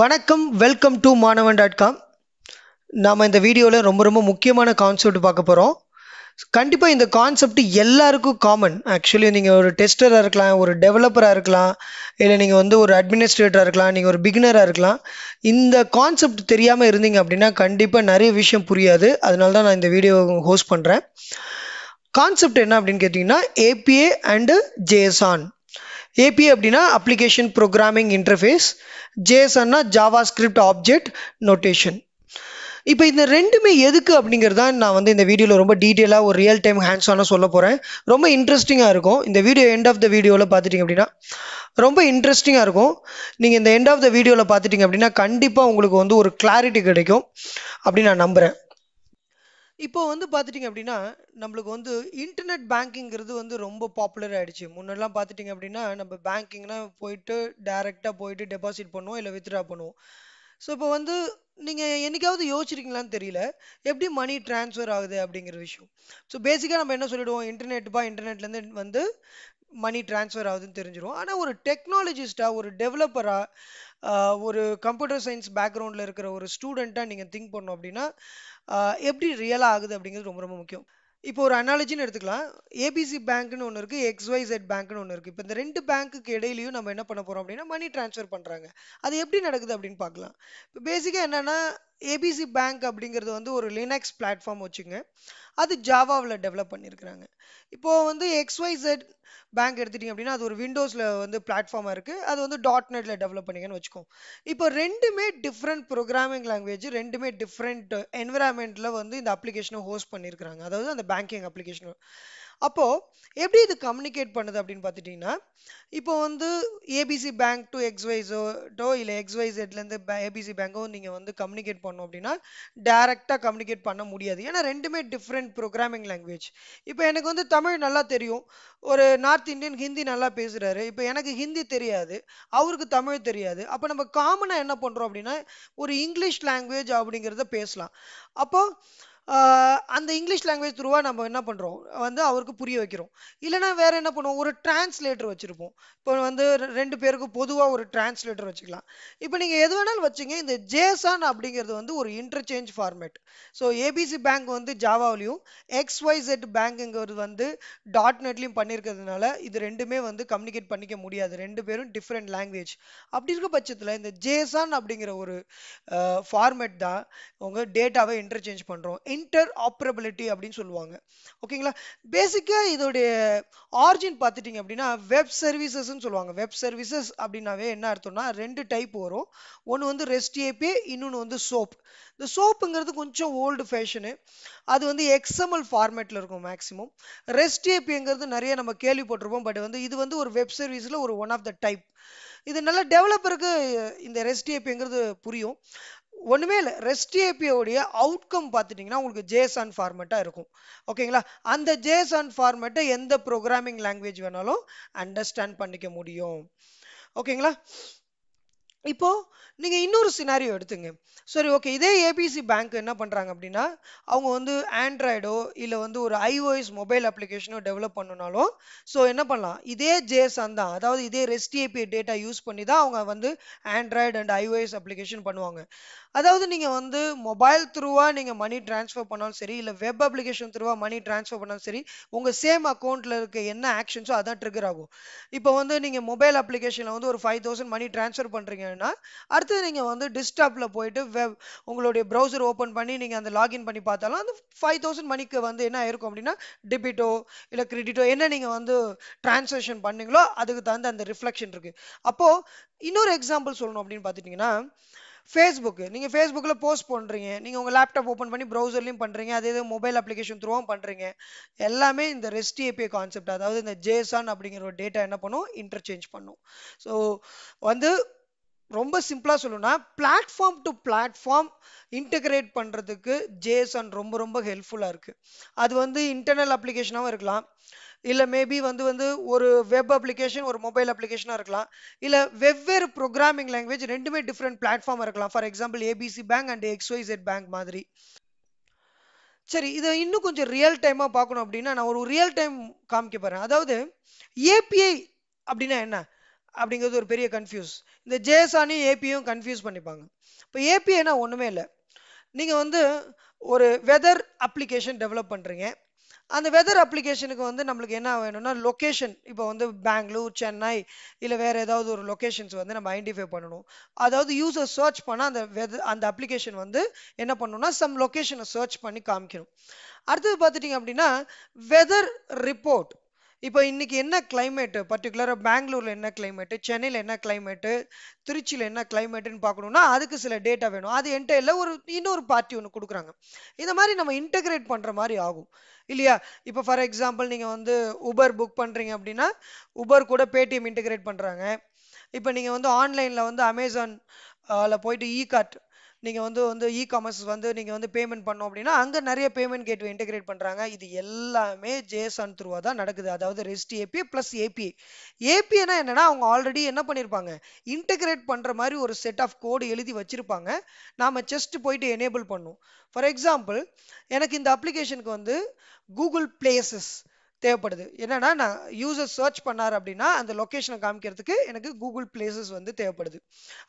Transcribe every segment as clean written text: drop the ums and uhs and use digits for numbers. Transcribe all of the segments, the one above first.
வணக்கம், welcome to maanavan.com. நாம் இந்த வீடியோவில் ரொம்ப ரொம்ப முக்கியமான கான்செப்ட் பார்க்க போகிறோம். கண்டிப்பாக இந்த கான்செப்ட் எல்லாருக்கும் காமன். ஆக்சுவலி நீங்கள் ஒரு டெஸ்டராக இருக்கலாம், ஒரு டெவலப்பராக இருக்கலாம், இல்லை நீங்கள் வந்து ஒரு அட்மினிஸ்ட்ரேட்டராக இருக்கலாம், நீங்கள் ஒரு பிகினராக இருக்கலாம். இந்த கான்செப்ட் தெரியாமல் இருந்தீங்க அப்படின்னா கண்டிப்பாக நிறைய விஷயம் புரியாது. அதனால தான் நான் இந்த வீடியோ ஹோஸ்ட் பண்ணுறேன். கான்செப்ட் என்ன அப்படின்னு கேட்டிங்கன்னா ஏபிஐ அண்டு ஜேசான். API அப்படின்னா அப்ளிகேஷன் ப்ரோக்ராமிங் இன்டர்ஃபேஸ், JSON-னா JavaScript ஆப்ஜெக்ட் நோட்டேஷன். இப்போ இந்த ரெண்டுமே எதுக்கு அப்படிங்கிறதான் நான் வந்து இந்த வீடியோவில் ரொம்ப டீட்டெயிலாக ஒரு ரியல் டைம் ஹேண்ட்ஸ் ஆனாக சொல்ல போகிறேன். ரொம்ப இன்ட்ரெஸ்டிங்காக இருக்கும். இந்த வீடியோ எண்ட் ஆஃப் த வீடியோவில் பார்த்துட்டிங்க அப்படின்னா ரொம்ப இன்ட்ரெஸ்டிங்காக இருக்கும். நீங்கள் இந்த எண்ட் ஆஃப் த வீடியோவில் பார்த்துட்டிங்க அப்படின்னா கண்டிப்பாக உங்களுக்கு வந்து ஒரு கிளாரிட்டி கிடைக்கும் அப்படின்னு நான் நம்புகிறேன். இப்போ வந்து பார்த்துட்டிங்க அப்படின்னா நம்மளுக்கு வந்து இன்டர்நெட் பேங்கிங்கிறது வந்து ரொம்ப பாப்புலர் ஆகிடுச்சு. முன்னெல்லாம் பார்த்துட்டிங்க அப்படின்னா நம்ம பேங்கிங்னா போயிட்டு டைரெக்டாக போயிட்டு டெபாசிட் பண்ணுவோம், இல்லை வித்ட்ரா பண்ணுவோம். ஸோ இப்போ வந்து நீங்கள் என்றைக்காவது யோசிச்சிருக்கீங்களான்னு தெரியல, எப்படி மணி டிரான்ஸ்ஃபர் ஆகுது அப்படிங்கிற விஷயம். ஸோ பேசிக்காக நம்ம என்ன சொல்லிவிடுவோம், இன்டர்நெட்லேருந்து வந்து மணி டிரான்ஸ்ஃபர் ஆகுதுன்னு தெரிஞ்சிடும். ஆனால் ஒரு டெக்னாலஜிஸ்டாக, ஒரு டெவலப்பராக, ஒரு கம்ப்யூட்டர் சயின்ஸ் பேக்ரவுண்டில் இருக்கிற ஒரு ஸ்டூடெண்ட்டாக நீங்கள் திங்க் பண்ணோம் அப்படின்னா எப்படி ரியலாக ஆகுது அப்படிங்கிறது ரொம்ப ரொம்ப முக்கியம். இப்போ ஒரு அனாலஜின்னு எடுத்துக்கலாம். ஏபிசி பேங்க்னு ஒன்று இருக்குது, XYZ பேங்க்னு ஒன்று இருக்குது. இப்போ இந்த ரெண்டு பேங்க்குக்கு இடையிலையும் நம்ம என்ன பண்ண போகிறோம் அப்படின்னா மணி டிரான்ஸ்ஃபர் பண்ணுறாங்க. அது எப்படி நடக்குது அப்படின்னு பார்க்கலாம். இப்போ பேசிக்காக என்னென்னா ஏபிசி பேங்க் அப்படிங்கிறது வந்து ஒரு லினக்ஸ் பிளாட்ஃபார்ம் வச்சுங்க, அது ஜாவாவில் டெவலப் பண்ணியிருக்கிறாங்க. இப்போது வந்து XYZ பேங்க் எடுத்துட்டிங்க அப்படின்னா அது ஒரு விண்டோஸில் வந்து பிளாட்ஃபார்மாக இருக்குது, அது வந்து .NET-ல டெவலப் பண்ணிங்கன்னு வச்சுக்கோம். இப்போ ரெண்டுமே டிஃப்ரெண்ட் ப்ரோக்ராமிங் லாங்குவேஜ், ரெண்டுமே டிஃப்ரெண்ட் என்விரான்மெண்ட்டில் வந்து இந்த அப்ளிகேஷனை ஹோஸ்ட் பண்ணியிருக்கிறாங்க, அதாவது அந்த பேங்கிங் அப்ளிகேஷன். அப்போது எப்படி இது கம்யூனிகேட் பண்ணுது அப்படின்னு பார்த்துட்டிங்கன்னா இப்போ வந்து ஏபிசி பேங்க் டு XYZட்டோ இல்லை XYZலேருந்து ஏபிசி பேங்கோ நீங்கள் வந்து கம்யூனிகேட் பண்ணோம் அப்படின்னா டைரெக்டாக கம்யூனிகேட் பண்ண முடியாது. ஏன்னா ரெண்டுமே டிஃப்ரெண்ட் ப்ரோக்ராமிங் லாங்குவேஜ். இப்போ எனக்கு வந்து தமிழ் நல்லா தெரியும், ஒரு நார்த் இந்தியன் ஹிந்தி நல்லா பேசுகிறாரு. இப்போ எனக்கு ஹிந்தி தெரியாது, அவருக்கு தமிழ் தெரியாது. அப்போ நம்ம காமனாக என்ன பண்ணுறோம் அப்படின்னா ஒரு இங்கிலீஷ் லாங்குவேஜ் அப்படிங்கிறத பேசலாம். அப்போது அந்த இங்கிலீஷ் லாங்குவேஜ் த்ரூவா நம்ம என்ன பண்ணுறோம் வந்து அவருக்கு புரிய வைக்கிறோம். இல்லைனா வேறு என்ன பண்ணுவோம், ஒரு டிரான்ஸ்லேட்டர் வச்சுருப்போம். இப்போ வந்து ரெண்டு பேருக்கும் பொதுவாக ஒரு டிரான்ஸ்லேட்டர் வச்சுக்கலாம். இப்போ நீங்கள் எது வேணாலும் வச்சுங்க, இந்த JSON அப்படிங்கிறது வந்து ஒரு interchange format. So ABC bank வந்து ஜாவாவிலையும் XYZ பேங்குங்கிறது வந்து .NET-லையும் பண்ணியிருக்கிறதுனால இது ரெண்டுமே வந்து கம்யூனிகேட் பண்ணிக்க முடியாது, ரெண்டு பேரும் டிஃப்ரெண்ட் லாங்குவேஜ். அப்படி இருக்க பட்சத்தில் இந்த JSON அப்படிங்கிற ஒரு ஃபார்மேட் தான் உங்கள் டேட்டாவை இன்டர்சேஞ்ச் பண்ணுறோம், இன்டர் ஆப்ரபிலிட்டி அப்படின்னு சொல்லுவாங்க. ஓகேங்களா? பேசிக்காக இதோடைய ஆரிஜின் பார்த்துட்டிங்க அப்படின்னா வெப் சர்வீசஸ்ன்னு சொல்லுவாங்க. வெப் சர்வீசஸ் அப்படின்னாவே என்ன அர்த்தம்னா ரெண்டு டைப் வரும். ஒன்று வந்து REST API, இன்னொன்று வந்து SOAP. இந்த SOAPங்கிறது கொஞ்சம் ஓல்டு ஃபேஷனு, அது வந்து XML ஃபார்மேட்டில் இருக்கும் மேக்ஸிமம். REST APIங்கிறது நிறைய நம்ம கேள்விப்பட்டிருப்போம். பட் வந்து இது வந்து ஒரு வெப் சர்வீஸில் ஒரு ஒன் ஆஃப் த டைப். இது நல்லா டெவலப்பருக்கு இந்த REST APIங்கிறது புரியும். ஒன்றுமே இல்லை, REST API-யோடைய அவுட்கம் பார்த்துட்டிங்கன்னா உங்களுக்கு JSON ஃபார்மேட்டாக இருக்கும். ஓகேங்களா? அந்த JSON ஃபார்மேட்டை எந்த ப்ரோக்ராமிங் லாங்குவேஜ் வேணாலும் அண்டர்ஸ்டாண்ட் பண்ணிக்க முடியும். ஓகேங்களா? இப்போது நீங்கள் இன்னொரு சினாரியோ எடுத்துங்க. சரி, ஓகே, இதே ஏபிசி பேங்க் என்ன பண்ணுறாங்க அப்படின்னா அவங்க வந்து ஆண்ட்ராய்டோ இல்லை வந்து ஒரு iOS மொபைல் அப்ளிகேஷனோ டெவலப் பண்ணுனாலும் ஸோ என்ன பண்ணலாம், இதே JSON தான், அதாவது இதே REST API டேட்டா யூஸ் பண்ணி தான் அவங்க வந்து ஆண்ட்ராய்டு அண்ட் iOS அப்ளிகேஷன் பண்ணுவாங்க. அதாவது நீங்கள் வந்து மொபைல் த்ரூவாக நீங்கள் மணி டிரான்ஸ்ஃபர் பண்ணாலும் சரி, இல்லை வெப் அப்ளிகேஷன் த்ரூவாக மணி டிரான்ஸ்ஃபர் பண்ணாலும் சரி, உங்கள் சேம் அக்கௌண்ட்டில் இருக்க என்ன ஆக்ஷன்ஸோ அதான் ட்ரிகர் ஆகும். இப்போ வந்து நீங்கள் மொபைல் அப்ளிகேஷனில் வந்து ஒரு 5000 மணி டிரான்ஸ்ஃபர் பண்ணுறீங்க, அடுத்து நீங்க வந்து டெஸ்க்டாப்ல போயிட்டு வெப் உங்களுடைய பிரவுசர் ஓபன் பண்ணி நீங்க அந்த லாகின் பண்ணி பார்த்தாலும் அந்த 5000 மணிக்கு வந்து என்ன இருக்கும் அப்படின்னா டெபிட்டோ இல்ல கிரெடிட்டோ என்ன நீங்க வந்து டிரான்சாக்ஷன் பண்ணீங்களோ அதுக்கு தகுந்த அந்த ரிஃப்ளெக்ஷன் இருக்கு. அப்போ இன்னொரு எக்ஸாம்பிள் சொல்லணும் அப்படின்னு பார்த்துட்டீங்கன்னா Facebook, நீங்கள் Facebookல போஸ்ட் பண்ணுறீங்க, நீங்கள் உங்கள் லேப்டாப் ஓப்பன் பண்ணி ப்ரௌசர்லையும் பண்ணுறீங்க, அதே இது மொபைல் அப்ளிகேஷன் த்ரூவும் பண்ணுறீங்க. எல்லாமே இந்த REST API கான்செப்ட், அதாவது இந்த JSON அப்படிங்கிற ஒரு டேட்டா என்ன பண்ணும், இன்டர்சேஞ்ச் பண்ணும். ஸோ வந்து ரொம்ப சிம்பிளாக சொல்லணும்னா பிளாட்ஃபார்ம் டு பிளாட்ஃபார்ம் இன்டெகிரேட் பண்ணுறதுக்கு JSON ரொம்ப ரொம்ப ஹெல்ப்ஃபுல்லாக இருக்குது. அது வந்து இன்டர்னல் அப்ளிகேஷனாகவும் இருக்கலாம், இல்லை மேபி வந்து ஒரு வெப் அப்ளிகேஷன் ஒரு மொபைல் அப்ளிகேஷனாக இருக்கலாம், இல்லை வெவ்வேறு ப்ரோக்ராமிங் லாங்குவேஜ் ரெண்டுமே டிஃப்ரெண்ட் பிளாட்ஃபார்மாக இருக்கலாம். For example ABC bank and XYZ bank மாதிரி. சரி, இதை இன்னும் கொஞ்சம் ரியல் டைமாக பார்க்கணும் அப்படின்னா நான் ஒரு ரியல் டைம் காமிக்க போகிறேன். அதாவது API அப்படின்னா என்ன, அப்படிங்கிறது ஒரு பெரிய கன்ஃபியூஸ். இந்த ஜேசானையும் ஏபியும் கன்ஃபியூஸ் பண்ணிப்பாங்க. இப்போ ஏபிஐனா ஒன்றுமே இல்லை, நீங்கள் வந்து ஒரு வெதர் அப்ளிகேஷன் டெவலப் பண்ணுறீங்க. அந்த வெதர் அப்ளிகேஷனுக்கு வந்து நம்மளுக்கு என்ன வேணும்னா லொக்கேஷன், இப்போ வந்து பெங்களூர், சென்னை இல்லை வேறு ஏதாவது ஒரு லொக்கேஷன்ஸ் வந்து நம்ம ஐடென்டிஃபை பண்ணணும். அதாவது யூஸர் சர்ச் பண்ணால் அந்த அந்த அப்ளிகேஷன் வந்து என்ன பண்ணணும்னா சம் லொக்கேஷனை சர்ச் பண்ணி காமிக்கணும். அடுத்தது பார்த்துட்டிங்க அப்படின்னா வெதர் ரிப்போர்ட், இப்போ இன்றைக்கி என்ன கிளைமேட்டு, பர்டிகுலராக பெங்களூரில் என்ன கிளைமேட்டு, சென்னையில் என்ன கிளைமேட்டு, திருச்சியில் என்ன கிளைமேட்டுன்னு பார்க்கணுன்னா அதுக்கு சில டேட்டா வேணும். அது என்டையில் ஒரு இன்னொரு பார்ட்டி ஒன்று கொடுக்குறாங்க. இந்த மாதிரி நம்ம இன்டெகிரேட் பண்ணுற மாதிரி ஆகும் இல்லையா? இப்போ ஃபார் எக்ஸாம்பிள் நீங்கள் வந்து உபர் புக் பண்ணுறீங்க அப்படின்னா உபர் கூட பேடிஎம் இன்டெகிரேட் பண்ணுறாங்க. இப்போ நீங்கள் வந்து ஆன்லைனில் வந்து அமேசானில் போயிட்டு இ கார்ட் நீங்கள் வந்து இ காமர்ஸ் வந்து நீங்கள் வந்து பேமெண்ட் பண்ணோம் அப்படின்னா அங்கே நிறைய பேமெண்ட் கேட்வே இன்டெகிரேட் பண்ணுறாங்க. இது எல்லாமே ஜேசான் த்ரூவாக தான் நடக்குது. அதாவது ரெஸ்ட் ஏபிஐ ப்ளஸ் ஏபிஐ. ஏபிஐனா என்னென்னா அவங்க ஆல்ரெடி என்ன பண்ணியிருப்பாங்க, இன்டெகிரேட் பண்ணுற மாதிரி ஒரு செட் ஆஃப் கோடு எழுதி வச்சுருப்பாங்க. நாம் ஜஸ்ட் போயிட்டு எனேபிள் பண்ணும். ஃபார் எக்ஸாம்பிள் எனக்கு இந்த அப்ளிகேஷனுக்கு வந்து கூகுள் பிளேசஸ் தேவைப்படுது. என்னன்னா நான் யூசர் சர்ச் பண்ணார் அப்படின்னா அந்த லொக்கேஷனை காமிக்கிறதுக்கு எனக்கு கூகுள் பிளேசஸ் வந்து தேவைப்படுது.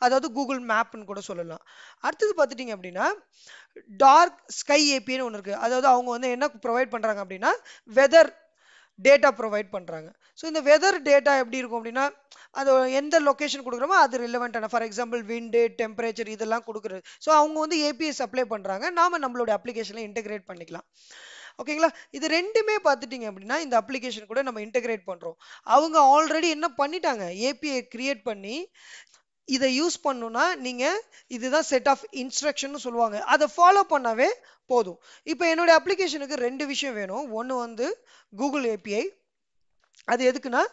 அதாவது கூகுள் மேப்னு கூட சொல்லலாம். அடுத்தது பார்த்துட்டிங்க அப்படின்னா டார்க் ஸ்கை ஏபின்னு ஒன்று இருக்குது. அதாவது அவங்க வந்து என்ன ப்ரொவைட் பண்ணுறாங்க அப்படின்னா வெதர் டேட்டா ப்ரொவைட் பண்ணுறாங்க. ஸோ இந்த வெதர் டேட்டா எப்படி இருக்கும் அப்படின்னா அது எந்த லொக்கேஷன் கொடுக்குறோமோ அது ரிலவெண்ட்டான, ஃபார் எக்ஸாம்பிள் விண்டு, டெம்பரேச்சர் இதெல்லாம் கொடுக்குறது. ஸோ அவங்க வந்து ஏபிஐ சப்ளை பண்ணுறாங்க, நாம் நம்மளோட அப்ளிகேஷனில் இன்டெகிரேட் பண்ணிக்கலாம். ஓகேங்களா? இது ரெண்டுமே பார்த்துட்டிங்க அப்படின்னா இந்த அப்ளிகேஷன் கூட நம்ம இன்டெகிரேட் பண்ணுறோம். அவங்க ஆல்ரெடி என்ன பண்ணிட்டாங்க, ஏபிஐ கிரியேட் பண்ணி இதை யூஸ் பண்ணணுன்னா நீங்கள் இதுதான் செட் ஆஃப் இன்ஸ்ட்ரக்ஷன் சொல்லுவாங்க, அதை ஃபாலோ பண்ணாவே போதும். இப்போ என்னுடைய அப்ளிகேஷனுக்கு ரெண்டு விஷயம் வேணும். ஒன்று வந்து கூகுள் ஏபிஐ, அது எதுக்குன்னா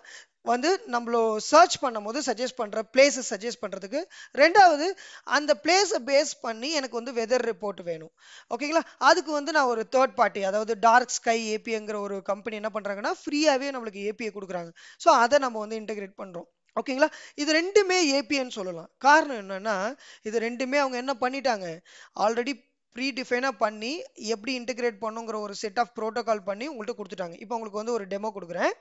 வந்து நம்மளோ சர்ச் பண்ணும் போது சஜஸ்ட் பண்ணுற பிளேஸை சஜஸ்ட் பண்ணுறதுக்கு. ரெண்டாவது அந்த பிளேஸை பேஸ் பண்ணி எனக்கு வந்து வெதர் ரிப்போர்ட் வேணும். ஓகேங்களா? அதுக்கு வந்து நான் ஒரு தேர்ட் பார்ட்டி, அதாவது டார்க் ஸ்கை ஏபிஐங்கிற ஒரு கம்பெனி என்ன பண்ணுறாங்கன்னா ஃப்ரீயாகவே நம்மளுக்கு ஏபிஐ கொடுக்குறாங்க. ஸோ அதை நம்ம வந்து இன்டெகிரேட் பண்ணுறோம். ஓகேங்களா? இது ரெண்டுமே ஏபிஐன்னு சொல்லலாம். காரணம் என்னன்னா இது ரெண்டுமே அவங்க என்ன பண்ணிட்டாங்க, ஆல்ரெடி ப்ரீ டிஃபைனாக பண்ணி எப்படி இன்டெகிரேட் பண்ணுங்கிற ஒரு செட் ஆஃப் ப்ரோட்டோகால் பண்ணி உங்கள்கிட்ட கொடுத்துட்டாங்க. இப்போ உங்களுக்கு வந்து ஒரு டெமோ கொடுக்குறேன்.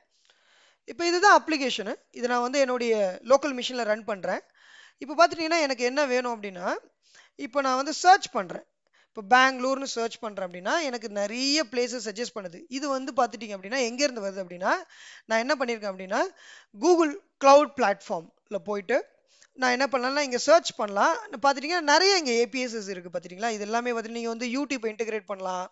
இப்போ இதுதான் அப்ளிகேஷனு. இது நான் வந்து என்னுடைய லோக்கல் மிஷினில் ரன் பண்ணுறேன். இப்போ பார்த்துட்டிங்கன்னா எனக்கு என்ன வேணும் அப்படின்னா இப்போ நான் வந்து சர்ச் பண்ணுறேன். இப்போ பெங்களூர்னு சர்ச் பண்ணுறேன் அப்படின்னா எனக்கு நிறைய பிளேஸஸ் சஜஸ்ட் பண்ணுது. இது வந்து பார்த்துட்டிங்க அப்படின்னா எங்கேருந்து வருது அப்படின்னா நான் என்ன பண்ணியிருக்கேன் அப்படின்னா கூகுள் க்ளவுட் பிளாட்ஃபார்மில் போயிட்டு நான் என்ன பண்ணலாம், இங்கே சர்ச் பண்ணலாம். பார்த்துட்டிங்கன்னா நிறைய இங்கே ஏபிஎஸ்எஸ் இருக்குது. பார்த்துட்டிங்களா? இது எல்லாமே பார்த்துட்டு நீங்கள் வந்து யூடியூப் இன்டெகிரேட் பண்ணலாம்.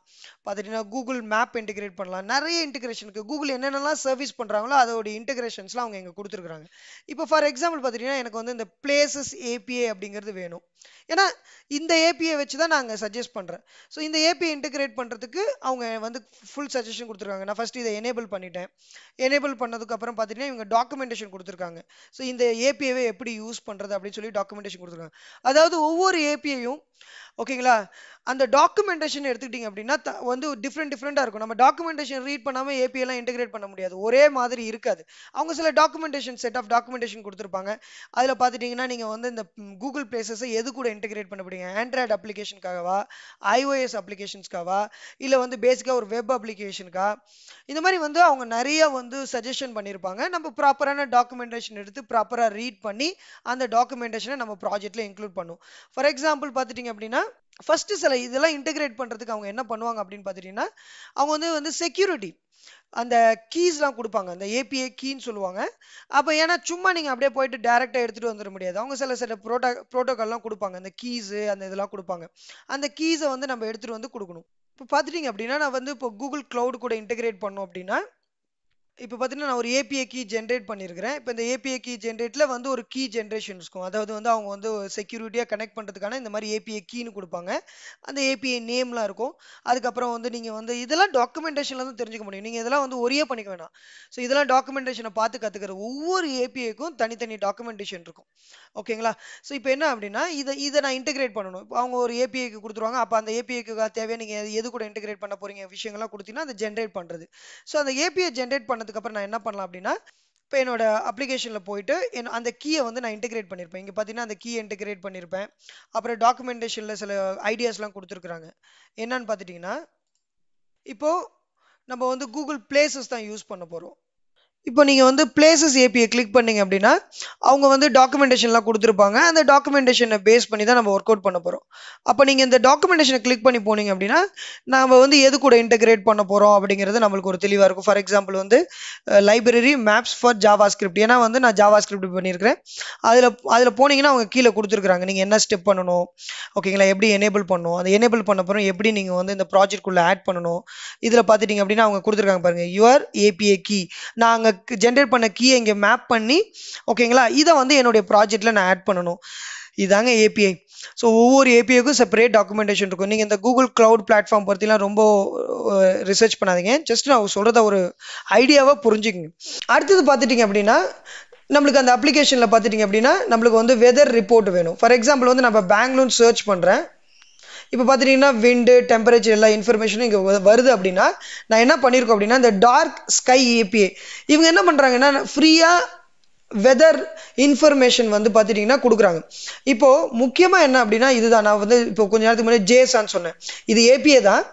பார்த்துட்டிங்கன்னா கூகுள் மேப் இன்டெகிரேட் பண்ணலாம். நிறைய இன்டெகிரேஷனுக்கு கூகுள் என்னென்னலாம் சர்வீஸ் பண்ணுறாங்களோ அதோட இன்டெகிரேஷன்ஸ்லாம் அவங்க இங்கே கொடுத்துருக்குறாங்க. இப்போ ஃபார் எக்ஸாம்பிள் பார்த்துட்டிங்கன்னா எனக்கு வந்து இந்த பிளேசஸ் ஏபிஐ அப்படிங்கிறது வேணும். ஏன்னா இந்த ஏபிஐ வச்சு தான் நாங்கள் சஜஸ்ட் பண்ணுறேன். ஸோ இந்த ஏபிஐ இன்டெகிரேட் பண்ணுறதுக்கு அவங்க வந்து ஃபுல் சஜஷன் கொடுத்துருக்காங்க. நான் ஃபஸ்ட்டு இதை எனேபிள் பண்ணிட்டேன். எனேபிள் பண்ணதுக்கப்புறம் பார்த்துட்டிங்கன்னா இவங்க டாக்குமெண்டேஷன் கொடுத்துருக்காங்க. ஸோ இந்த ஏபிஐவை எப்படி யூஸ் பண்றது அப்படின்னு சொல்லி டாக்குமெண்டேஷன் கொடுத்துருக்காங்க. அதாவது ஒவ்வொரு ஏபிஐயும் ஓகேங்களா அந்த டாக்குமெண்டேஷன் எடுத்துக்கிட்டீங்க அப்படின்னா வந்து டிஃப்ரெண்டாக இருக்கும். நம்ம டாக்குமெண்டேஷன் ரீட் பண்ணாமல் ஏபிஐலாம் இன்டெகிரேட் பண்ண முடியாது, ஒரே மாதிரி இருக்காது. அவங்க சில டாக்குமெண்டேஷன் செட் ஆஃப் டாக்குமெண்டேஷன் கொடுத்துருப்பாங்க. அதில் பார்த்துட்டிங்கன்னா நீங்கள் வந்து இந்த கூகுள் பிளேசஸை எது கூட இன்டெகிரேட் பண்ண முடியுங்க, ஆண்ட்ராய்டு அப்ளிகேஷனுக்காகவா, ஐஓஎஸ் அப்ளிகேஷன்ஸ்க்காகவா, இல்லை வந்து பேசிக்காக ஒரு வெப் அப்ளிகேஷனுக்கா, இந்த மாதிரி வந்து அவங்க நிறைய வந்து சஜஷன் பண்ணியிருப்பாங்க. நம்ம ப்ராப்பரான டாக்குமெண்டேஷன் எடுத்து ப்ராப்பராக ரீட் பண்ணி அந்த டாக்குமெண்டேஷனை நம்ம ப்ராஜெக்டில் இன்க்ளூட் பண்ணும். ஃபார் எக்ஸாம்பிள் பார்த்துட்டிங்க அப்படின்னா ஃபர்ஸ்ட் சில இதெல்லாம் இன்டெகிரேட் பண்றதுக்கு அவங்க என்ன பண்ணுவாங்க அப்படின்னு பார்த்துட்டீங்கன்னா அவங்க வந்து செக்யூரிட்டி அந்த கீஸ்லாம் கொடுப்பாங்க. அந்த ஏபிஐ கீன்னு சொல்லுவாங்க. அப்போ ஏன்னா சும்மா நீங்கள் அப்படியே போயிட்டு டேரெக்டாக எடுத்துகிட்டு வந்துட முடியாது. அவங்க சில சில ப்ரோட்டோகால்லாம் கொடுப்பாங்க. அந்த கீஸு அந்த இதெல்லாம் கொடுப்பாங்க. அந்த கீஸை வந்து நம்ம எடுத்துகிட்டு வந்து கொடுக்கணும். இப்போ பார்த்துட்டிங்க அப்படின்னா நான் வந்து இப்போ கூகுள் க்ளவுட் கூட இன்டெகிரேட் பண்ணோம் அப்படின்னா இப்போ பார்த்தீங்கன்னா நான் ஒரு ஏபிஐ கீ ஜென்ரேட் பண்ணியிருக்கிறேன். இப்போ இந்த ஏபிஐ கீ ஜென்ரேட்டில் வந்து ஒரு கீ ஜென்ரேஷன் இருக்கும். அதாவது வந்து அவங்க வந்து செக்யூரிட்டியாக கனெக்ட் பண்ணுறதுக்கான இந்த மாதிரி ஏபிஐ கீன்னு கொடுப்பாங்க. அந்த ஏபிஐ நேம்லாம் இருக்கும். அதுக்கப்புறம் வந்து நீங்கள் வந்து இதெல்லாம் டாக்குமெண்டேஷனில் தான் தெரிஞ்சுக்க முடியும். நீங்கள் இதெல்லாம் வந்து ஒரே பண்ணிக்க வேணாம். ஸோ இதெல்லாம் டாக்குமெண்டேஷனை பார்த்து கற்றுக்கிற ஒவ்வொரு ஏபிஐக்கும் தனித்தனி டாக்குமெண்டேஷன் இருக்கும். ஓகேங்களா? ஸோ இப்போ என்ன அப்படின்னா இதை நான் இன்டெகிரேட் பண்ணணும். இப்போ அவங்க ஒரு ஏபிஐக்கு கொடுத்துருவாங்க. அப்போ அந்த ஏபிஐக்கு தேவையாக நீங்கள் எது கூட இன்டெகிரேட் பண்ண போகிறீங்க விஷயங்கள்லாம் கொடுத்தீங்கன்னா அதை ஜென்ரேட் பண்ணுறது. ஸோ அந்த ஏபிஐ ஜென்ரேட் பண்ண அதுக்கப்புறம் நான் என்ன பண்ணலாம் அப்படின்னா இப்போ என்னோட அப்ளிகேஷனில் போயிட்டு அந்த கீயை வந்து நான் இன்டெகிரேட் பண்ணியிருப்பேன். இங்கே பார்த்தீங்கன்னா அந்த கீயை இன்டெகிரேட் பண்ணியிருப்பேன். அப்புறம் டாக்குமெண்டேஷனில் சில ஐடியாஸ்லாம் கொடுத்துருக்குறாங்க. என்னன்னு பார்த்துட்டிங்கன்னா இப்போது நம்ம வந்து கூகுள் பிளேசஸ் தான் யூஸ் பண்ண போகிறோம். இப்போ நீங்கள் வந்து பிளேசஸ் ஏபிஐ கிளிக் பண்ணிங்க அப்படின்னா அவங்க வந்து டாக்குமெண்டேஷன்லாம் கொடுத்துருப்பாங்க. அந்த டாக்குமெண்டேஷனை பேஸ் பண்ணி தான் நம்ம ஒர்க் அவுட் பண்ண போகிறோம். அப்போ நீங்கள் இந்த டாக்குமெண்டேஷனை கிளிக் பண்ணி போனீங்க அப்படின்னா நம்ம வந்து எது கூட இன்டெகிரேட் பண்ண போகிறோம் அப்படிங்கிறது நம்மளுக்கு ஒரு தெளிவாக இருக்கும். ஃபார் எக்ஸாம்பிள் வந்து லைப்ரரி மேப்ஸ் ஃபார் ஜாவாஸ்கிரிப்ட், ஏன்னா வந்து நான் ஜாவாஸ்கிரிப்ட் பண்ணியிருக்கிறேன். அதில் போனீங்கன்னா அவங்க கீழே கொடுத்துருக்குறாங்க நீங்கள் என்ன ஸ்டெப் பண்ணணும், ஓகேங்களா, எப்படி எனேபிள் பண்ணணும், அதை எனேபிள் பண்ண போகிறோம், எப்படி நீங்கள் வந்து இந்த ப்ராஜெக்ட்குள்ளே ஆட் பண்ணணும். இதில் பார்த்துட்டிங்க அப்படின்னா அவங்க கொடுத்துருக்காங்க பாருங்கள், யுவர் ஏபிஐ கீ, நாங்கள் ஜென்ரேட் பண்ண கீயை இங்கே மேப் பண்ணி, ஓகேங்களா, இதை வந்து என்னுடைய ப்ராஜெக்டில் நான் ஆட் பண்ணணும். இதாங்க ஏபிஐ. ஸோ ஒவ்வொரு ஏபிஐக்கும் செப்பரேட் டாக்குமெண்டேஷன் இருக்கும். நீங்கள் இந்த கூகுள் கிளவுட் பிளாட்ஃபார்ம் பற்றிலாம் ரொம்ப ரிசர்ச் பண்ணாதீங்க, ஜஸ்ட் நான் சொல்கிறத ஒரு ஐடியாவை புரிஞ்சுக்குங்க. அடுத்தது பார்த்துட்டிங்க அப்படின்னா நம்மளுக்கு அந்த அப்ளிகேஷனில் பார்த்துட்டிங்க அப்படின்னா நம்மளுக்கு வந்து வெதர் ரிப்போர்ட் வேணும். ஃபார் எக்ஸாம்பிள் வந்து நம்ம பெங்களூர் சர்ச் பண்ணுறேன், இப்போ பார்த்துட்டிங்கன்னா விண்டு டெம்பரேச்சர் எல்லா இன்ஃபர்மேஷனும் இங்கே வருது. அப்படின்னா நான் என்ன பண்ணியிருக்கோம் அப்படின்னா இந்த டார்க் ஸ்கை ஏபிஐ இவங்க என்ன பண்ணுறாங்கன்னா ஃப்ரீயாக வெதர் இன்ஃபர்மேஷன் வந்து பார்த்துட்டிங்கன்னா கொடுக்குறாங்க. இப்போது முக்கியமாக என்ன அப்படின்னா இதுதான், நான் வந்து இப்போ கொஞ்ச நேரத்துக்கு முன்னாடி ஜேசான்னு சொன்னேன், இது ஏபிஐ தான்.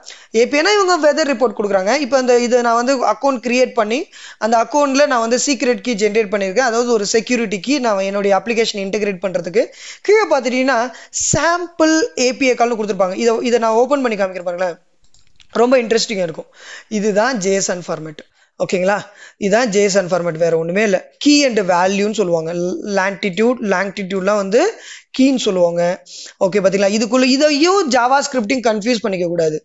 ஏபிஐனா இவங்க வெதர் ரிப்போர்ட் கொடுக்குறாங்க. இப்போ அந்த இதை நான் வந்து அக்கௌண்ட் கிரியேட் பண்ணி அந்த அக்கௌண்ட்டில் நான் வந்து சீக்ரெட் கீ ஜென்ரேட் பண்ணியிருக்கேன், அதாவது ஒரு செக்யூரிட்டி கீ நான் என்னுடைய அப்ளிகேஷன் இன்டெகிரேட் பண்ணுறதுக்கு. கீழே பார்த்துட்டிங்கன்னா சாம்பிள் ஏபிஐ கால்னு கொடுத்துருப்பாங்க. இதை நான் ஓப்பன் பண்ணி காமிக்கிறேன் பாருங்களேன், ரொம்ப இன்ட்ரெஸ்டிங்காக இருக்கும். இதுதான் ஜேசன் ஃபார்மேட், ஓகேங்களா, இதுதான் ஜேசன் ஃபார்மேட், வேறு ஒன்றுமே இல்லை. கீ அண்ட் வேல்யூன்னு சொல்லுவாங்க, லாங்கிடியூட்லாம் வந்து கீன்னு சொல்லுவாங்க. ஓகே பார்த்தீங்களா, இதுக்குள்ளே இதையும் ஜாவாஸ்கிரிப்டையும் கன்ஃபியூஸ் பண்ணிக்கக்கூடாது.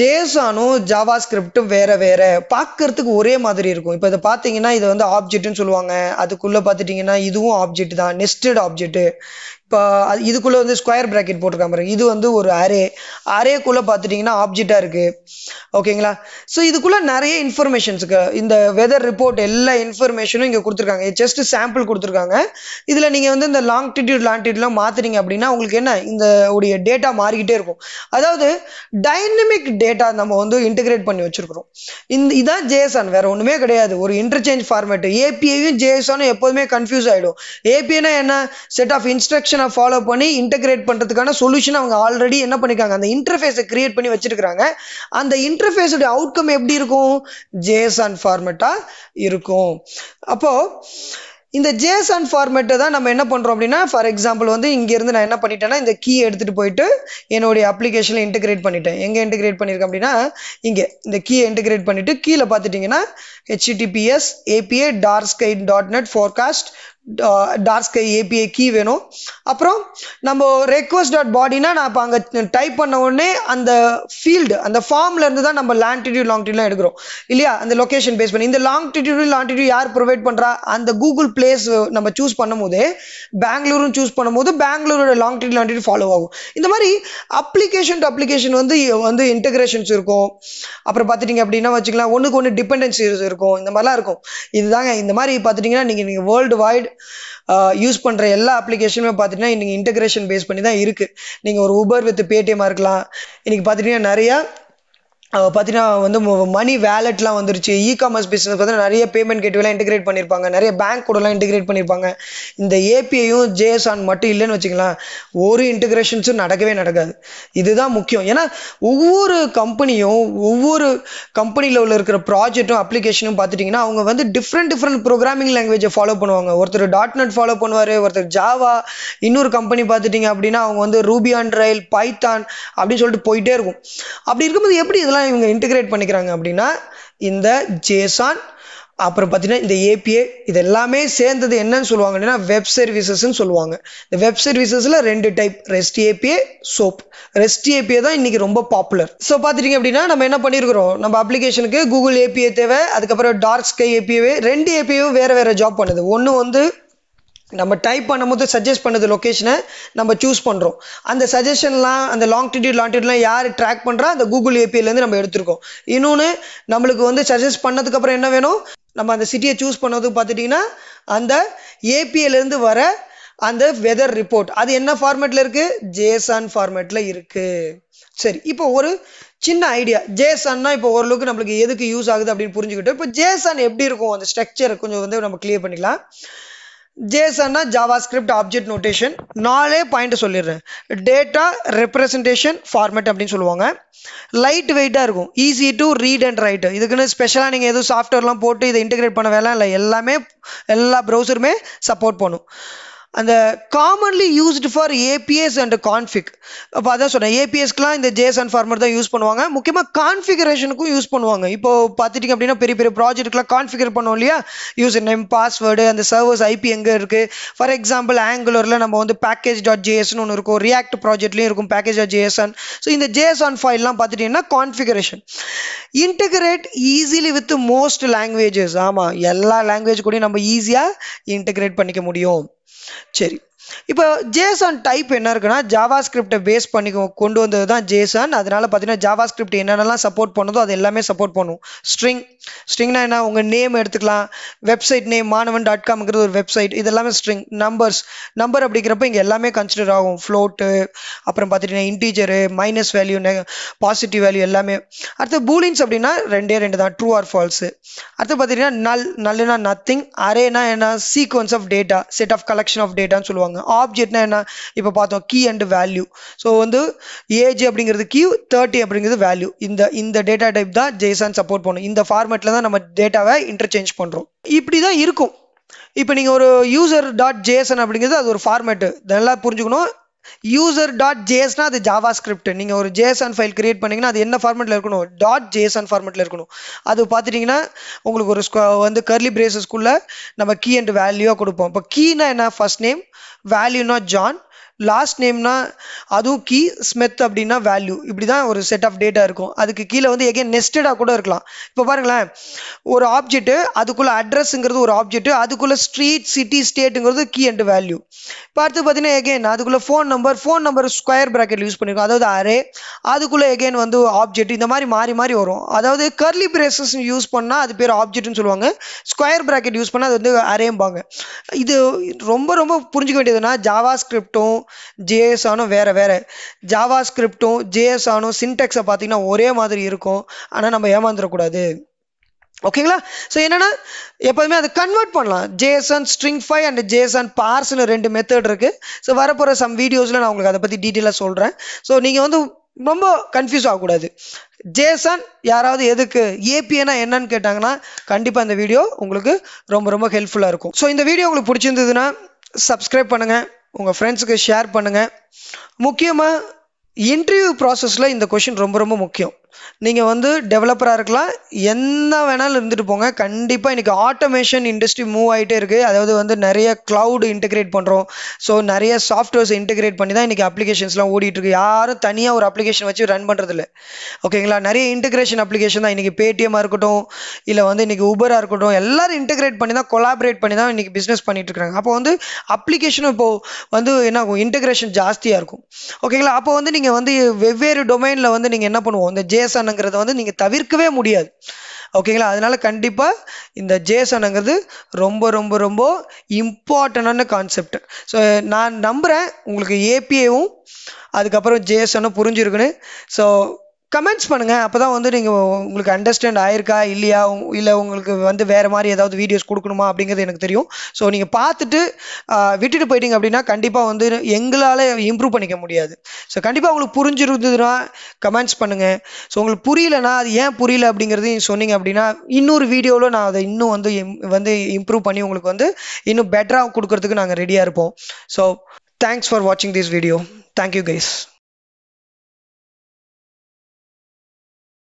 ஜேசானும் ஜாவாஸ்கிரிப்டும் வேற பார்க்கறதுக்கு ஒரே மாதிரி இருக்கும். இப்போ இதை பார்த்தீங்கன்னா இதை வந்து ஆப்ஜெக்ட்னு சொல்லுவாங்க, அதுக்குள்ளே பார்த்துட்டிங்கன்னா இதுவும் ஆப்ஜெக்ட் தான், நெஸ்டட் ஆப்ஜெக்ட்டு. இப்போ இதுக்குள்ளே வந்து ஸ்கொயர் ப்ராக்கெட் போட்டிருக்காங்க பாருங்க, இது வந்து ஒரு அரேக்குள்ளே பார்த்துட்டிங்கன்னா ஆப்ஜெக்டாக இருக்குது, ஓகேங்களா. ஸோ இதுக்குள்ளே நிறைய இன்ஃபர்மேஷன்ஸுக்கு இந்த வெதர் ரிப்போர்ட் எல்லா இன்ஃபர்மேஷனும் இங்கே கொடுத்துருக்காங்க, ஜஸ்ட் சாம்பிள் கொடுத்துருக்காங்க. இதில் நீங்கள் வந்து இந்த லாங்கிடியூட்லாம் மாற்றுறீங்க அப்படின்னா உங்களுக்கு என்ன இந்த உடைய டேட்டா மாறிக்கிட்டே இருக்கும். அதாவது டைனமிக் டேட்டா நம்ம வந்து இன்டிகிரேட் பண்ணி வச்சிருக்கிறோம். இதான் JSON, வேற ஒண்ணுமே கிடையாது, ஒரு இன்டர்சேஞ்ச் ஃபார்மேட். ஏபிஐயும் JSON எப்போதுமே கன்ஃபியூஸ் ஆயிடும். ஏபிஐனா என்ன, செட் ஆஃப் இன்ஸ்ட்ரக்ஷனை ஃபாலோ பண்ணி இன்டிகிரேட் பண்றதுக்கான சொல்யூஷன் அவங்க ஆல்ரெடி என்ன பண்ணிருக்காங்க, அந்த இன்டர்ஃபேஸை கிரியேட் பண்ணி வச்சிருக்காங்க. அந்த இன்டர்ஃபேஸோட அவுட்கம் எப்படி இருக்கும், JSON ஃபார்மேட்டா இருக்கும். அப்போ இந்த JSON ஃபார்மேட்டை தான் நம்ம என்ன பண்ணுறோம் அப்படின்னா, ஃபார் எக்ஸாம்பிள் வந்து இங்கேருந்து நான் என்ன பண்ணிட்டேன்னா இந்த கீ எடுத்துகிட்டு போயிட்டு என்னுடைய அப்ளிகேஷனில் இன்டிகிரேட் பண்ணிட்டேன். எங்கே இன்டிகிரேட் பண்ணியிருக்கேன் அப்படின்னா இங்கே இந்த கீயை இன்டிகிரேட் பண்ணிவிட்டு கீழே பார்த்துட்டிங்கன்னா https API dark sky API key வேணும். அப்புறம் நம்ம request.bodyனா நான் இப்போ அங்கே டைப் பண்ண உடனே அந்த ஃபீல்டு அந்த ஃபார்ம்ல இருந்து தான் நம்ம லாங்கிடியூட் லாங்கிடியூட்லாம் எடுக்கிறோம் இல்லையா, அந்த லொக்கேஷன் பேஸ் பண்ணி. இந்த லாங்கிடியூட் யார் ப்ரொவைட் பண்ணுறா, அந்த கூகுள் பிளேஸ் நம்ம சூஸ் பண்ணும் போது பெங்களூருன்னு சூஸ் பண்ணும்போது பெங்களூரோட லாங்கிடியூட் ஃபாலோ ஆகும். இந்த மாதிரி அப்ளிகேஷன் டு அப்ளிகேஷன் வந்து இன்டெகிரேஷன்ஸ் இருக்கும். அப்புறம் பார்த்துட்டிங்க அப்படின்னா வச்சுக்கலாம் ஒன்றுக்கு ஒன்று டிபெண்டன்சிஸ் இருக்கும், இந்த மாதிரிலாம் இருக்கும். இதுதாங்க இந்த மாதிரி பார்த்துட்டிங்கன்னா நீங்கள் வேர்ல்டு வைட் யூஸ் பண்ணுற எல்லா அப்ளிகேஷனுமே பார்த்துட்டீங்கன்னா இன்னைக்கு இன்டெகிரேஷன் பேஸ் பண்ணி தான் இருக்குது. நீங்கள் ஒரு Uber வித் Paytm இருக்கலாம். இன்றைக்கி பார்த்துட்டிங்கன்னா நிறையா பார்த்தீங்கன்னா வந்து மணி வேலெட்லாம் வந்துருச்சு. இ காமர்ஸ் பிஸ்னஸ் பார்த்தீங்கன்னா நிறைய பேமெண்ட் கேட்வேலாம் இன்டிகிரேட் பண்ணியிருப்பாங்க, நிறைய பேங்க் கூடலாம் இன்டிகிரேட் பண்ணியிருப்பாங்க. இந்த ஏபிஐயும் JSON மட்டும் இல்லைன்னு வச்சுக்கலாம் ஒரு இன்டிகிரேஷன்ஸும் நடக்கவே நடக்காது. இதுதான் முக்கியம். ஏன்னா ஒவ்வொரு கம்பெனியில் உள்ள இருக்கிற ப்ராஜெக்ட்டும் அப்ளிகேஷனும் பார்த்துட்டிங்கன்னா அவங்க வந்து டிஃப்ரெண்ட் ப்ரோக்ராமிங் லாங்குவேஜை ஃபாலோ பண்ணுவாங்க. ஒருத்தர் .NET ஃபாலோ பண்ணுவார், ஒருத்தர் ஜாவா, இன்னொரு கம்பெனி பார்த்துட்டிங்க அப்படின்னா அவங்க வந்து ரூபி ஆன் ரெயில், பைத்தான் அப்படின்னு சொல்லிட்டு போயிட்டே இருக்கும். அப்படி இருக்கும்போது எப்படி இதெல்லாம் இவங்க இன்டிகிரேட் பண்ணிக்கிறாங்க அப்படின்னா இந்த JSON அப்புறம் பார்த்தீங்கன்னா இந்த ஏபிஐ இது எல்லாமே சேர்ந்தது என்னன்னு சொல்லுவாங்க அப்படின்னா வெப் சர்வீசஸ்ன்னு சொல்லுவாங்க. இந்த வெப் சர்வீசஸ்ல ரெண்டு type, rest API, SOAP. Rest API தான் இன்னைக்கு ரொம்ப பாப்புலர். ஸோ பார்த்துட்டீங்க அப்படின்னா நம்ம என்ன பண்ணியிருக்கிறோம், நம்ம அப்ளிகேஷனுக்கு கூகுள் ஏபிஐ தேவை, அதுக்கப்புறம் டார்க் ஸ்கை ஏபிஐ. ரெண்டு ஏபிஐயும் வேற ஜாப் பண்ணுது. ஒன்று வந்து நம்ம டைப் பண்ணும்போது சஜஸ்ட் பண்ணுது லொக்கேஷனை நம்ம சூஸ் பண்ணுறோம், அந்த சஜஷன்லாம் அந்த லாங்கிடியூட்லாம் யார் ட்ராக் பண்ணுறா அந்த கூகுள் ஏபிஐலேருந்து நம்ம எடுத்துருக்கோம். இன்னொன்று நம்மளுக்கு வந்து சஜஸ்ட் பண்ணதுக்கப்புறம் என்ன வேணும், நம்ம அந்த சிட்டியை சூஸ் பண்ணதுக்கு பார்த்துட்டிங்கன்னா அந்த ஏபிஐலேருந்து வர அந்த வெதர் ரிப்போர்ட் அது என்ன ஃபார்மேட்டில் இருக்குது, JSON ஃபார்மேட்டில் இருக்குது. சரி, இப்போ ஒரு சின்ன ஐடியா JSON-னா இப்போ ஓரளவுக்கு நம்மளுக்கு எதுக்கு யூஸ் ஆகுது அப்படின்னு புரிஞ்சுக்கிட்டு இப்போ JSON எப்படி இருக்கும் அந்த ஸ்ட்ரக்சர் கொஞ்சம் வந்து நம்ம கிளியர் பண்ணிக்கலாம். JSON JavaScript object notation. 4 point சொல்லிடுறேன். Data representation format அப்படின்னு சொல்லுவாங்க. Light weight இருக்கும், easy to read and write. இதுக்குன்னு ஸ்பெஷலா நீங்க ஏதோ சாஃப்ட்வேர்லாம் போட்டு இதை இன்டிகிரேட் பண்ண வேலை இல்லை, எல்லாமே எல்லா ப்ரௌசருமே சப்போர்ட் பண்ணும். அந்த commonly used for APIs and config, அப்போ அதான் சொன்னேன் ஏபிஎஸ்க்குலாம் இந்த ஜேஎஸ்ஆன் ஃபார்மேட் தான் யூஸ் பண்ணுவாங்க, முக்கியமாக கான்ஃபிகரேஷனுக்கும் யூஸ் பண்ணுவாங்க. இப்போ பார்த்துட்டிங்க அப்படின்னா பெரிய பெரிய ப்ராஜெக்ட்லாம் கான்ஃபிகர் பண்ணுவோம் இல்லையா, யூசர் நேம் பாஸ்வேர்டு அந்த சர்வர்ஸ் ஐபி எங்கே இருக்குது. ஃபார் எக்ஸாம்பிள் ஆங்குலரில் நம்ம வந்து package.js ஒன்று இருக்கும், ரியாக்ட் ப்ராஜெக்ட்லேயும் இருக்கும் package.json. ஸோ இந்த ஜேஎஸ்ஆன் ஃபைல்லாம் பார்த்துட்டிங்கன்னா configuration. Integrate easily with most languages, ஆமாம் எல்லா லாங்குவேஜ் கூடயும் நம்ம ஈஸியாக இன்டெகிரேட் பண்ணிக்க முடியும். சரி, இப்போ JSON டைப் என்ன இருக்குன்னா JavaScript பேஸ் பண்ணி கொண்டு வந்தது தான் JSON. அதனால பார்த்தீங்கன்னா JavaScript என்னென்னலாம் சப்போர்ட் பண்ணுதோ அது எல்லாமே சப்போர்ட் பண்ணும். ஸ்ட்ரிங்னா என்ன, உங்கள் நேம் எடுத்துக்கலாம், வெப்சைட் நேம் maanavan.comங்கிறது ஒரு வெப்சைட், இதெல்லாமே ஸ்ட்ரிங். நம்பர் அப்படிங்கிறப்ப இங்கே எல்லாமே கன்சிடர் ஆகும், ஃப்ளோட்டு, அப்புறம் பார்த்துட்டிங்கன்னா integer, minus value, positive value எல்லாமே. அடுத்து பூலின்ஸ் அப்படின்னா 2 தான், ட்ரூ ஆர் ஃபால்ஸு. அடுத்து பார்த்துட்டிங்கன்னா நல்லுனா நத்திங், அரேனா என்ன sequence of data, set of collection of டேட்டான்னு சொல்லுவாங்க. ஆப்ஜெக்ட்னா என்ன, இப்போ பார்த்தோம் கீ அண்ட் வேல்யூ. ஸோ வந்து ஏஜ் அப்படிங்கிறது கீ, 30 அப்படிங்கிறது வேல்யூ. இந்த டேட்டா டைப் தான் JSON சப்போர்ட் பண்ணும். இந்த ஃபார்மேட்டில் தான் நம்ம டேட்டாவை இன்டர்சேஞ்ச் பண்ணுறோம். இப்படி தான் இருக்கும். இப்போ நீங்கள் ஒரு user.json அப்படிங்கிறது அது ஒரு ஃபார்மேட்டு, நல்லா புரிஞ்சுக்கணும். user.jsனா அது JavaScript. நீங்கள் ஒரு JSON ஃபைல் கிரியேட் பண்ணிங்கன்னா அது என்ன ஃபார்மேட்டில் இருக்கணும், .json ஃபார்மேட்டில் இருக்கணும். அது பார்த்துட்டிங்கன்னா உங்களுக்கு ஒரு வந்து கர்லி பிரேசஸ்க்குள்ளே நம்ம கீ அண்ட் வேல்யூவாக கொடுப்போம். இப்போ கீனா என்ன, ஃபர்ஸ்ட் நேம், வேல்யூனா ஜான், லாஸ்ட் நேம்னா அதுவும் கீ, ஸ்மித் அப்படின்னா வேல்யூ. இப்படி தான் ஒரு செட் ஆஃப் டேட்டா இருக்கும். அதுக்கு கீழே வந்து எகைன் நெஸ்டடாக கூட இருக்கலாம். இப்போ பாருங்களேன், ஒரு ஆப்ஜெக்ட்டு, அதுக்குள்ளே அட்ரஸுங்கிறது ஒரு ஆப்ஜெக்ட்டு, அதுக்குள்ளே ஸ்ட்ரீட், சிட்டி, ஸ்டேட்டுங்கிறது கீ அண்ட் வேல்யூ. இப்போ அடுத்து பார்த்தீங்கன்னா எகைன் அதுக்குள்ளே phone number square bracket use பண்ணியிருக்கோம், அதாவது அரே. அதுக்குள்ளே எகைன் வந்து ஆப்ஜெக்ட், இந்த மாதிரி மாறி மாறி வரும். அதாவது கர்லி பிரேசஸ் யூஸ் பண்ணால் அது பேர் ஆப்ஜெக்ட்னு சொல்லுவாங்க, ஸ்கொயர் ப்ராக்கெட் யூஸ் பண்ணால் அது வந்து அரேம்பாங்க. இது ரொம்ப ரொம்ப புரிஞ்சுக்க வேண்டியதுன்னா ஜாவாஸ்கிரிப்டும் JSON வேற JavaScriptம் JSON சின்டாக்ஸை பார்த்தீங்கன்னா ஒரே மாதிரி இருக்கும், ஆனால் நம்ம ஏமாந்துடக்கூடாது. ஓகேங்களா? ஸோ என்னென்னா எப்போதுமே அதை கன்வெர்ட் பண்ணலாம். JSON stringify அண்ட் JSON parseன்னு 2 மெத்தட் இருக்குது. ஸோ வரப்போகிற சம் வீடியோஸில் நான் உங்களுக்கு அதை பற்றி டீட்டெயிலாக சொல்கிறேன். ஸோ நீங்கள் வந்து ரொம்ப கன்ஃபியூஸ் ஆகக்கூடாது. JSON யாராவது எதுக்கு, APIனா என்னன்னு கேட்டாங்கன்னா கண்டிப்பாக இந்த வீடியோ உங்களுக்கு ரொம்ப ரொம்ப ஹெல்ப்ஃபுல்லாக இருக்கும். ஸோ இந்த வீடியோ உங்களுக்கு பிடிச்சிருந்ததுன்னா சப்ஸ்கிரைப் பண்ணுங்கள், உங்கள் ஃப்ரெண்ட்ஸுக்கு ஷேர் பண்ணுங்கள். முக்கியமாக இன்டர்வியூ ப்ராசஸில் இந்த கொஷின் ரொம்ப ரொம்ப முக்கியம். நீங்கள் வந்து டெவலப்பராக இருக்கலாம், என்ன வேணாலும் இருந்துட்டு போங்க. கண்டிப்பாக இன்றைக்கி ஆட்டோமேஷன் இண்டஸ்ட்ரி மூவ் ஆகிட்டே இருக்குது. அதாவது வந்து நிறைய க்ளவுடு இன்டெகிரேட் பண்ணுறோம். ஸோ நிறைய சாஃப்ட்வேர்ஸ் இன்டெகிரேட் பண்ணி தான் இன்றைக்கி அப்ளிகேஷன்ஸ்லாம் ஓடிட்டுருக்கு. யாரும் தனியாக ஒரு அப்ளிகேஷன் வச்சு ரன் பண்ணுறதில்ல. ஓகேங்களா? நிறைய இன்டெகிரேஷன் அப்ளிகேஷன் தான். இன்றைக்கி Paytmமாக இருக்கட்டும், இல்லை வந்து இன்றைக்கி Uberஆக இருக்கட்டும், எல்லோரும் இன்டெகிரேட் பண்ணி தான், கொலாபரேட் பண்ணி தான் இன்றைக்கி பிஸ்னஸ் பண்ணிட்டுருக்காங்க. அப்போ வந்து அப்ளிகேஷனும் இப்போது வந்து என்ன ஆகும், இன்டெகிரேஷன் ஜாஸ்தியாக இருக்கும். ஓகேங்களா? அப்போ வந்து நீங்கள் வந்து வெவ்வேறு டொமைனில் வந்து நீங்கள் என்ன பண்ணுவோம், இந்த JSONங்கிறத வந்து நீங்கள் தவிர்க்கவே முடியாது. ஓகேங்களா? அதனால கண்டிப்பாக இந்த JSONங்கிறது ரொம்ப ரொம்ப ரொம்ப இம்பார்ட்டண்டான கான்செப்ட். ஸோ நான் நம்புகிறேன் உங்களுக்கு APIயும் அதுக்கப்புறம் JSOனும் புரிஞ்சிருக்குன்னு. ஸோ கமெண்ட்ஸ் பண்ணுங்கள், அப்போ தான் வந்து நீங்கள் உங்களுக்கு அண்டர்ஸ்டாண்ட் ஆயிருக்கா இல்லையா, இல்லை உங்களுக்கு வந்து வேறு மாதிரி ஏதாவது வீடியோஸ் கொடுக்கணுமா அப்படிங்கிறது எனக்கு தெரியும். ஸோ நீங்கள் பார்த்துட்டு விட்டுட்டு போயிட்டீங்க அப்படின்னா கண்டிப்பாக வந்து எங்களால் இம்ப்ரூவ் பண்ணிக்க முடியாது. ஸோ கண்டிப்பாக உங்களுக்கு புரிஞ்சிருந்ததுன்னா கமெண்ட்ஸ் பண்ணுங்கள். ஸோ உங்களுக்கு புரியலைன்னா அது ஏன் புரியல அப்படிங்கிறதையும் சொன்னீங்க அப்படின்னா இன்னொரு வீடியோவில் நான் அதை இன்னும் வந்து இம்ப்ரூவ் பண்ணி உங்களுக்கு வந்து இன்னும் பெட்டராக கொடுக்கறதுக்கு நாங்கள் ரெடியாக இருப்போம். ஸோ தேங்க்ஸ் ஃபார் வாட்சிங் திஸ் வீடியோ. Thank you guys.